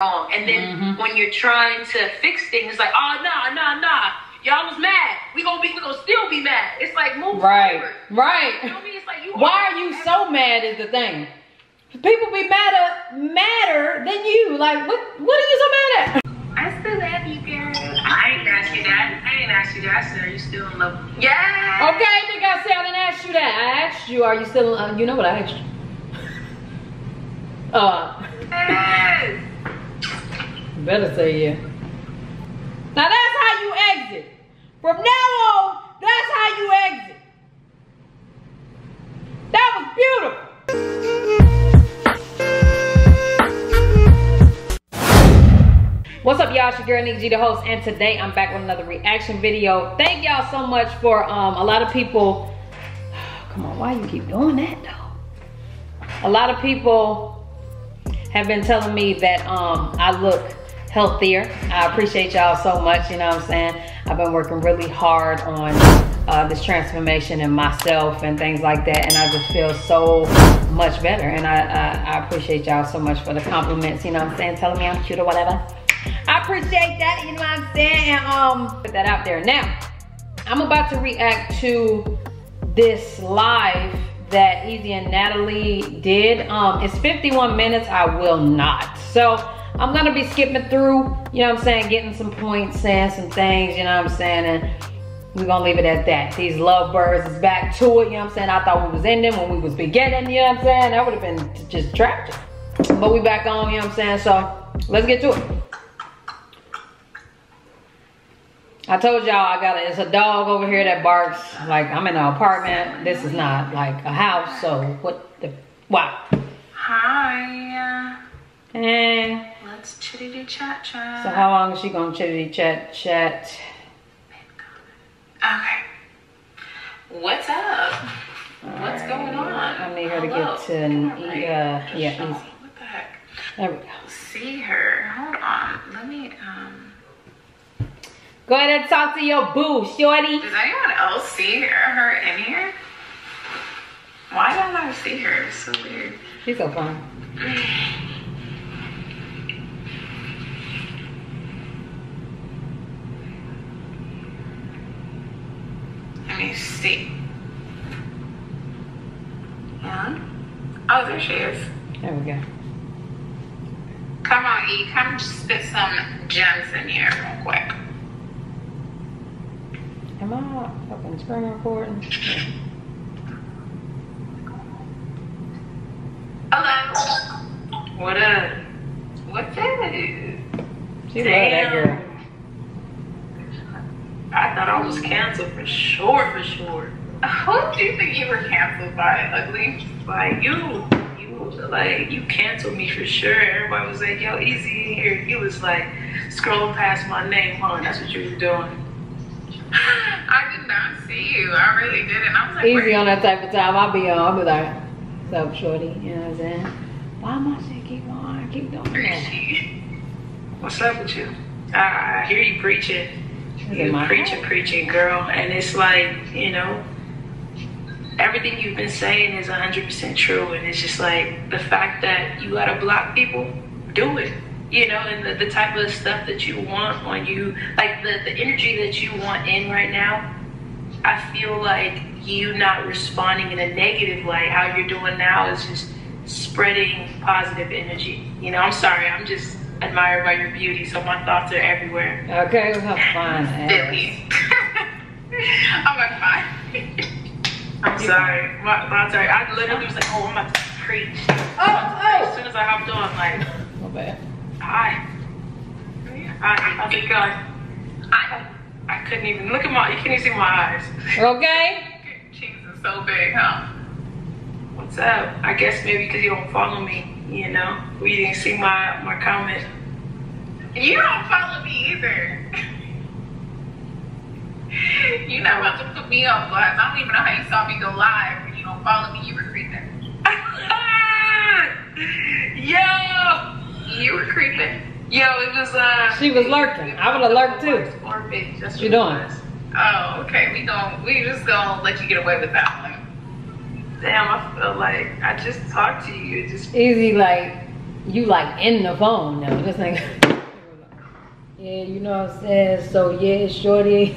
wrong. And then when you're trying to fix things, it's like, oh, nah. Y'all was mad. We gonna still be mad. It's like, move forward. Right. You know what I mean? It's like, why are you so mad is the thing. People be madder than you. Like, what are you so mad at? I still love you, girl. I ain't asked you that. I said, are you still in love with me? Yeah. Okay, I think I said I didn't ask you that. I asked you, are you still in love? You know what I asked you. Yes. Better say yeah. Now that's how you exit. From now on, that's how you exit. That was beautiful. What's up, y'all? It's your girl Nee G, the host, and today I'm back with another reaction video. Thank y'all so much for a lot of people. Come on, why you keep doing that though? A lot of people have been telling me that I look healthier. I appreciate y'all so much, you know what I'm saying? I've been working really hard on this transformation in myself and things like that, and I just feel so much better, and I appreciate y'all so much for the compliments, you know what I'm saying? Telling me I'm cute or whatever. I appreciate that, you know what I'm saying? And put that out there. Now, I'm about to react to this live that Ezee and Natalie did. It's 51 minutes, I will not. So, I'm gonna be skipping through, you know what I'm saying, getting some points, saying some things, you know what I'm saying, and we're gonna leave it at that. These lovebirds is back to it, you know what I'm saying? I thought we was ending when we was beginning, you know what I'm saying? That would have been just tragic. But we back on, you know what I'm saying? So let's get to it. I told y'all it's a dog over here that barks. Like, I'm in an apartment. This is not like a house, so why? Hi. Hey. Let's chitty chat chat. So how long is she gonna chitty chat chat? Okay. What's up? What's going on? I need her to get to Easy. What the heck? There we go. See her. Hold on. Let me go ahead and talk to your boo, shorty. Does anyone else see her in here? Why don't I see her? It's so weird. She's so fun. Let me see. Yeah. Oh, there she is. There we go. Come on, E. Come spit some gems in here real quick. Am I fucking spring recording? Hello. What up? What's that? She love that girl. I thought I was canceled for sure. Who do you think you were canceled by, ugly? Like, you canceled me for sure. Everybody was like, yo, Ezee in here. You was like, scroll past my name, huh? That's what you were doing. I did not see you. I really didn't. I was like, Ezee on that type of time. I'll be like, what's up, shorty? You know what I'm saying? Why my shit keep on? I keep doing that. What's up with you? I hear you preaching. You're preaching, girl. And it's like, you know, everything you've been saying is 100% true. And it's just like the fact that you gotta block people, do it. You know, and the type of stuff that you want on you, like the energy that you want in right now, I feel like you not responding in a negative light. How you're doing now is just spreading positive energy. You know, I'm sorry, I'm just admired by your beauty, so my thoughts are everywhere. Okay, we'll have fun. I'm sorry. My sorry. I literally was like, oh, I'm about to preach. As soon as I hopped on, like, my bad. I couldn't even look at you can't even see my eyes. Okay. Jesus is so big, huh? What's up? I guess maybe because you don't follow me, you know? You didn't see my comment. You don't follow me either. You're not about to put me on blast. I don't even know how you saw me go live. When you don't follow me, you were creeping. Yo! You were creeping. Yo, it was she was lurking. I would have lurked too. Bitch. That's what you doing? Oh, okay. We just gonna let you get away with that one. Damn, I feel like I just talked to you. Just Ezee, like, you like in the phone now. This nigga. Yeah, you know what I'm saying? So yeah, shorty,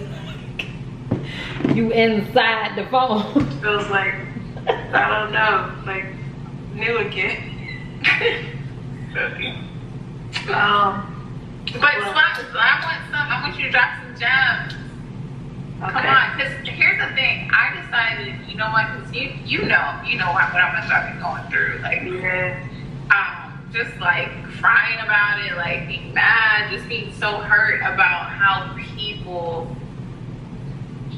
you inside the phone. It was like, I don't know, like new again. I want you to drop some gems. Okay. Come on, because here's the thing. I decided, you know what? Because you know what I'm gonna be going through. Like, just like crying about it, like being mad, just being so hurt about how people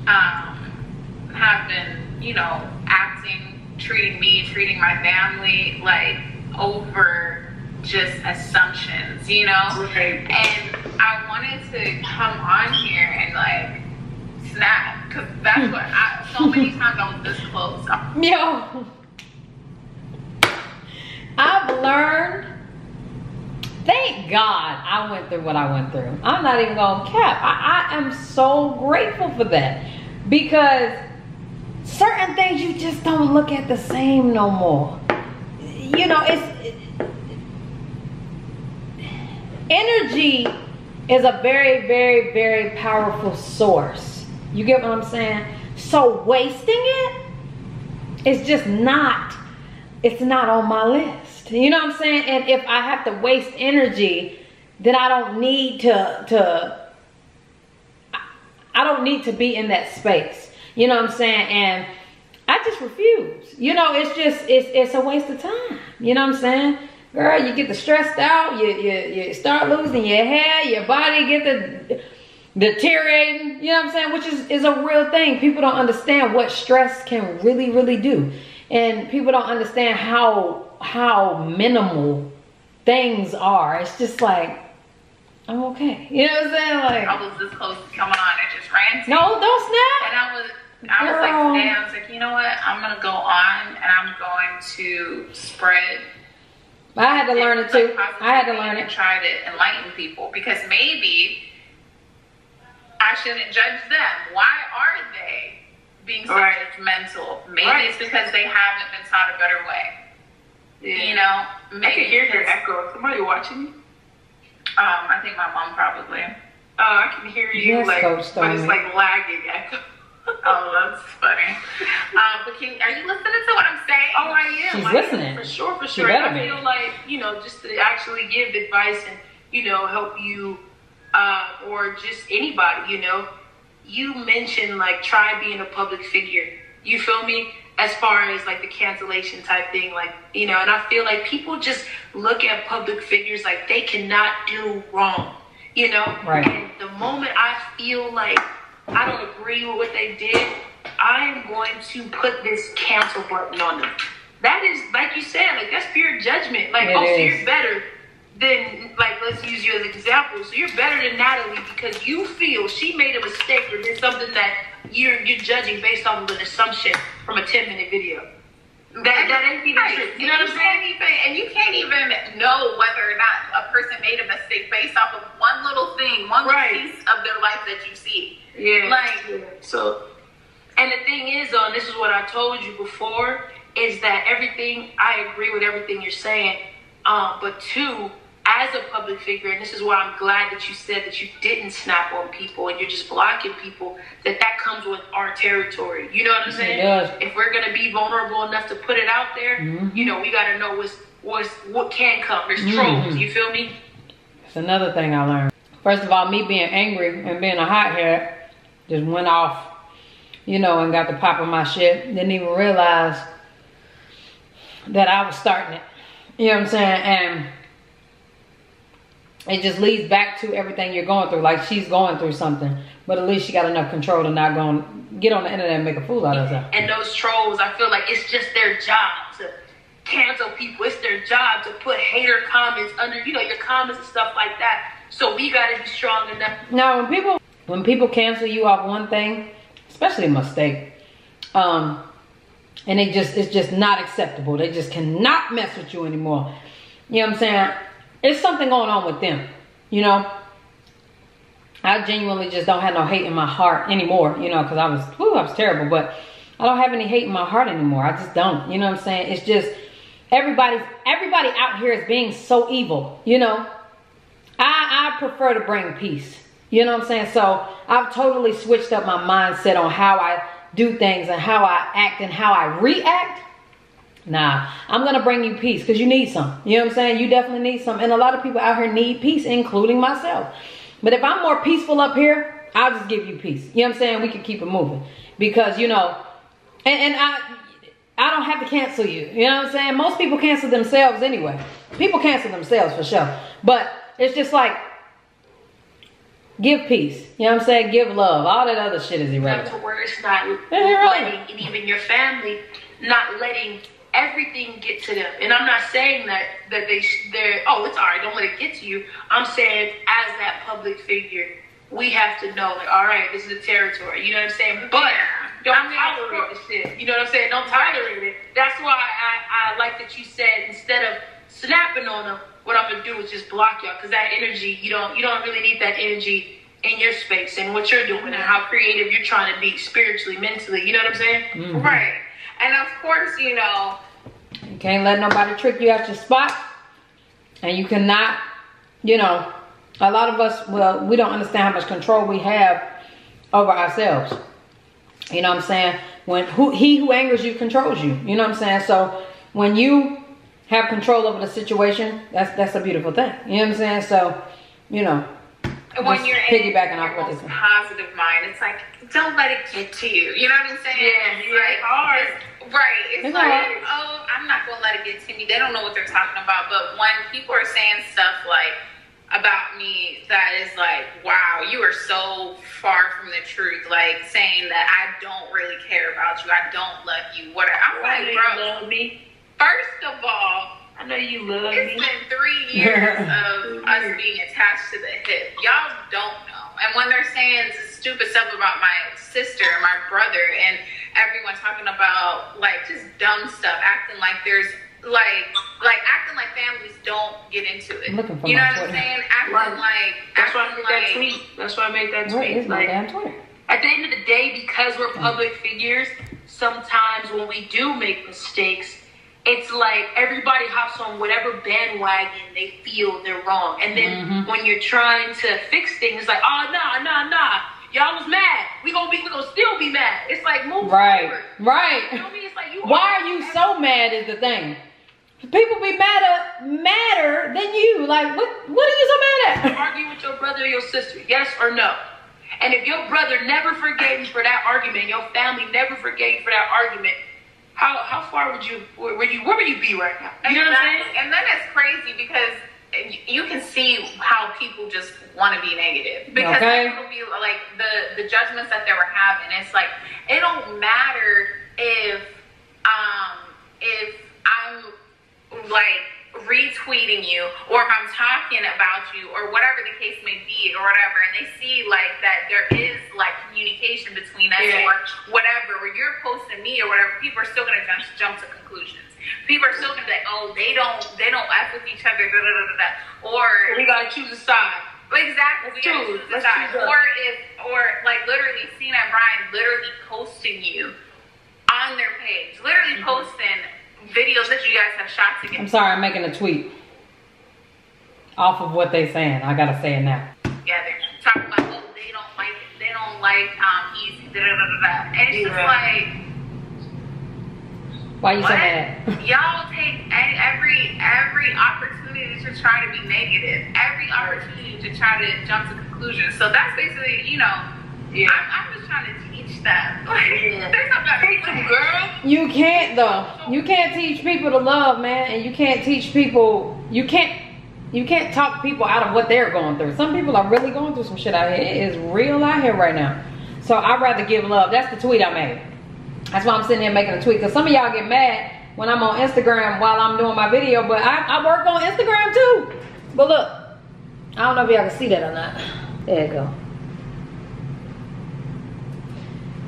have been, you know, acting, treating me, treating my family, like over just assumptions, you know? Okay. And I wanted to come on here and like snap, because that's what I, so many times I was this close. Yo, I've learned, thank God I went through what I went through. I'm not even gonna cap. I am so grateful for that, because certain things you just don't look at the same no more. You know, energy is a very, very, very powerful source. You get what I'm saying? So wasting it, it's just not, it's not on my list. You know what I'm saying? And if I have to waste energy, then I don't need I don't need to be in that space. You know what I'm saying? And I just refuse. You know, it's just, it's a waste of time. You know what I'm saying? Girl, you get the stressed out, you start losing your hair, your body get the deteriorating, you know what I'm saying? Which is a real thing. People don't understand what stress can really, really do. And people don't understand how minimal things are. It's just like, I'm okay. You know what I'm saying? Like, I was this close to coming on and just ranting. No, don't snap. And I was like, damn, I was like, you know what? I'm gonna go on and I'm going to spread. I had to learn it too. I had to learn it. Try to enlighten people, because maybe I shouldn't judge them. Why are they being so judgmental? Maybe it's because they haven't been taught a better way. Yeah. You know, maybe I can hear your echo. Somebody watching you? I think my mom probably. Oh, I can hear you, yes, like, but it's like lagging echo. Oh, that's funny. But are you listening to what I'm saying? Oh, I am. She's listening. For sure, for sure. I feel like, you know, just to actually give advice and, you know, help you, or just anybody, you know. You mentioned, like, try being a public figure. You feel me? As far as, like, the cancellation type thing, like, you know. And I feel like people just look at public figures like they cannot do wrong, you know. Right. And the moment I feel like I don't agree with what they did, I am going to put this cancel button on them. That is, like you said, like, that's pure judgment. Like, it so you're better than, like, let's use you as an example. So you're better than Natalie because you feel she made a mistake or did something that you're judging based on an assumption from a 10-minute video. That ain't even true. You know what I'm saying? And you can't even know whether or not a person made a mistake based off of one little thing, one little piece of their life that you see. Yeah. So, and the thing is, and this is what I told you before, is that everything, I agree with everything you're saying, but two, as a public figure, and this is why I'm glad that you said that you didn't snap on people and you're just blocking people, that comes with our territory. You know what I'm saying? Yes. If we're going to be vulnerable enough to put it out there, you know, we got to know what can come. There's trolls, you feel me? That's another thing I learned. First of all, me being angry and being a hothead, just went off, you know, and got the pop of my shit. Didn't even realize that I was starting it. You know what I'm saying? And it just leads back to everything you're going through. Like, she's going through something, but at least she got enough control to not go and get on the internet and make a fool out of herself. And those trolls, I feel like it's just their job to cancel people. It's their job to put hater comments under, you know, your comments and stuff like that. So we gotta be strong enough. Now, when people cancel you off one thing, especially a mistake, and it's just not acceptable. They just cannot mess with you anymore. You know what I'm saying? It's something going on with them. You know, I genuinely just don't have no hate in my heart anymore. You know, because I was terrible, but I don't have any hate in my heart anymore. I just don't. You know what I'm saying? It's just everybody out here is being so evil, you know. I prefer to bring peace, you know what I'm saying? So I've totally switched up my mindset on how I do things and how I act and how I react. Nah, I'm gonna bring you peace because you need some, you know what I'm saying? You definitely need some, and a lot of people out here need peace, including myself. But if I'm more peaceful up here, I'll just give you peace, you know what I'm saying? We can keep it moving because, you know, and I don't have to cancel you, you know what I'm saying? Most people cancel themselves anyway. People cancel themselves for sure, but it's just like, give peace, you know what I'm saying? Give love. All that other shit is irrelevant. That's the worst, not letting, and even your family, not letting everything get to them. And I'm not saying that they're, oh, it's all right, don't let it get to you. I'm saying as that public figure, we have to know, like, all right, this is the territory, you know what I'm saying? But don't tolerate the shit, you know what I'm saying? Don't tolerate it. That's why I like that you said, instead of snapping on them, what I'm gonna do is just block y'all, because that energy, you don't really need that energy in your space and what you're doing and how creative you're trying to be spiritually, mentally, you know what I'm saying? Mm-hmm. Right. And of course, you know, you can't let nobody trick you out your spot, and you cannot, you know, a lot of us, well, we don't understand how much control we have over ourselves, you know what I'm saying? When he who angers you controls you, you know what I'm saying? So when you have control over the situation, that's a beautiful thing, you know what I'm saying? So, you know, when you're piggybacking off what this positive mind, it's like, don't let it get to you, you know what I'm saying? Yeah, it's like hard, right? It's like, hard. Oh, I'm not gonna let it get to me. They don't know what they're talking about. But when people are saying stuff like about me, that is like, wow, you are so far from the truth, like saying that I don't really care about you, I don't love you, whatever. I'm like, bro, you love me. First of all, I know you love me. It's been 3 years of us being attached to the hip. Y'all don't know. And when they're saying stupid stuff about my sister and my brother and everyone talking about like just dumb stuff, acting like there's like acting like families don't get into it. You know what I'm saying? Acting like, that's why I made that tweet. That's why I made that tweet. Like, at the end of the day, because we're public figures, sometimes when we do make mistakes, it's like everybody hops on whatever bandwagon they feel they're wrong. And then when you're trying to fix things, it's like, oh, nah. Y'all was mad. We gonna still be mad. It's like, move forward. Right. You know what I mean? It's like, why are you so mad is the thing. People be madder than you. Like, what are you so mad at? Argue with your brother or your sister, yes or no? And if your brother never forgave you for that argument, your family never forgave you for that argument, How far would you, where would you be right now? You know what I'm saying? And then that's crazy because you can see how people just want to be negative. Because people be like, the judgments that they were having, it's like, it don't matter if I'm like retweeting you or if I'm talking about you or whatever the case may be or whatever, and they see like that there is like communication between us or whatever, or you're posting me or whatever, people are still gonna jump to conclusions. People are still gonna be like, oh, they don't F with each other, da, da, da, da, da. Or we gotta choose a side. Exactly, we gotta choose a side. Or like literally Cena and Brian literally posting you on their page, literally posting videos that you guys have shot together. I'm sorry, I'm making a tweet off of what they saying. I gotta say it now. Yeah, they're talking about, oh, they don't like easy, da da da da. And it's just like, why you so mad? Y'all take every opportunity to try to be negative, every opportunity to try to jump to conclusions. So that's basically, you know, I'm just trying to teach them. You can't though. You can't teach people to love, man, and you can't teach people. You can't talk people out of what they're going through. Some people are really going through some shit out here. It is real out here right now. So I'd rather give love. That's the tweet I made. That's why I'm sitting here making a tweet, because some of y'all get mad when I'm on Instagram while I'm doing my video. But I work on Instagram too. But look, I don't know if y'all can see that or not. There you go.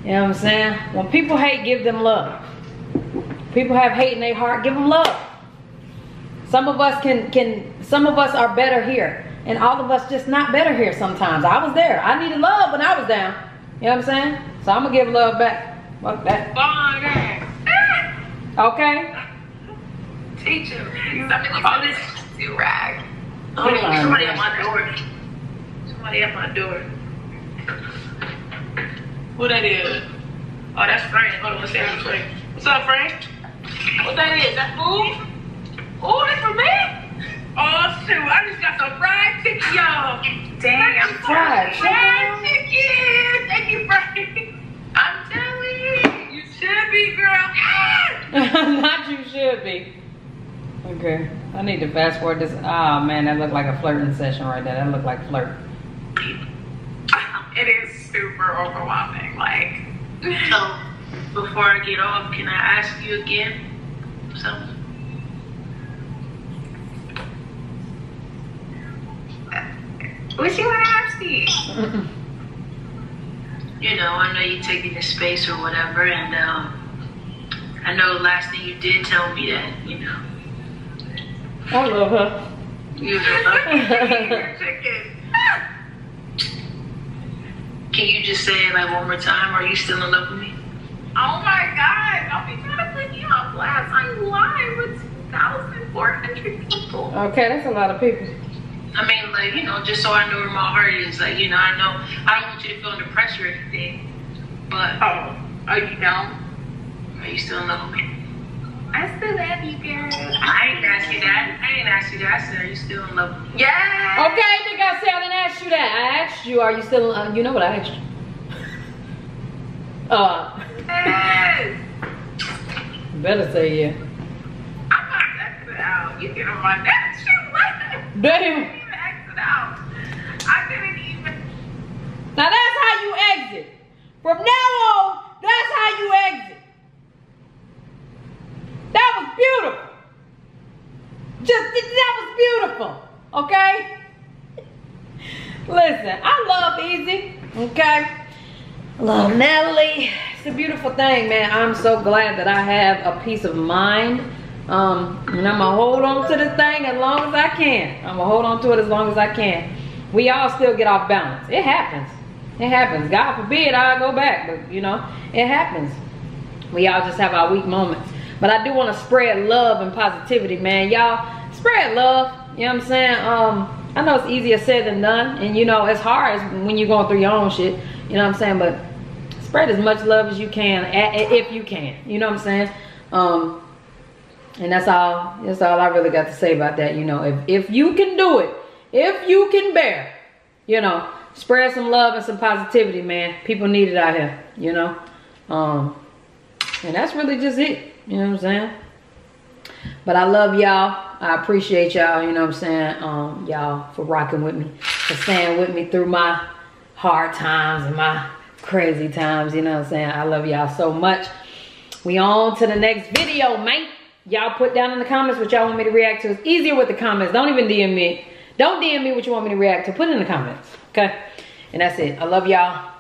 You know what I'm saying? When people hate, give them love. People have hate in their heart, give them love. Some of us some of us are better here, and all of us just not better here sometimes. I was there. I needed love when I was down. You know what I'm saying? So I'm gonna give love back. Fuck that. Okay. They do. Somebody crawling to you, rag. Oh, somebody at my door. Somebody at my door. Who that is? Oh, that's Frank. Hold on, let's say Frank. What's up, Frank? What that is? That food? Oh, that's for me? Oh, shoot. I just got some fried chicken, y'all. Damn, fried chicken. Thank you, Frank. I'm telling you, you should be, girl. Not you should be. Okay. I need to fast forward this. Oh, man, that looked like a flirting session right there. That looked like flirt. It is super overwhelming. Like, so before I get off, can I ask you again something? What you want to ask me? You know, I know you're taking the space or whatever, and I know the last thing you did tell me that, you know. I love her. You love her. Can you just say it like one more time? Are you still in love with me? Oh my God! I'll be trying to put you on blast. I'm live with 2,400 people. Okay, that's a lot of people. I mean, like, you know, just so I know where my heart is, like, you know, I don't want you to feel under pressure or anything, but, oh, are you down? Are you still in love with me? I still love you, girl. I ain't asked you that. I ain't asked you that. I said, are you still in love with me? Yeah. Okay, I think I said I didn't ask you that. I asked you, are you still in love? You know what I asked you. Yes. Better say yeah. I'm not that good out. You get on my neck, shoot. Damn. Out. I didn't even. Now that's how you exit. From now on, that's how you exit. That was beautiful. That was beautiful. Okay? Listen, I love Ezee. Okay? Love Natalie. It's a beautiful thing, man. I'm so glad that I have a peace of mind. And I'm gonna hold on to this thing as long as I can. I'm gonna hold on to it as long as I can. We all still get off balance. It happens. It happens. God forbid I go back, but you know, it happens. We all just have our weak moments. But I do want to spread love and positivity, man. Y'all spread love. You know what I'm saying? I know it's easier said than done, and you know it's hard when you're going through your own shit. You know what I'm saying? But spread as much love as you can, if you can. You know what I'm saying? And that's all I really got to say about that. You know, if you can do it, if you can bear, you know, spread some love and some positivity, man. People need it out here, you know. And that's really just it, you know what I'm saying? But I love y'all. I appreciate y'all, you know what I'm saying? Y'all for rocking with me, for staying with me through my hard times and my crazy times, you know what I'm saying? I love y'all so much. We on to the next video, mate. Y'all put down in the comments what y'all want me to react to. It's easier with the comments. Don't even DM me. Don't DM me what you want me to react to. Put it in the comments. Okay? And that's it. I love y'all.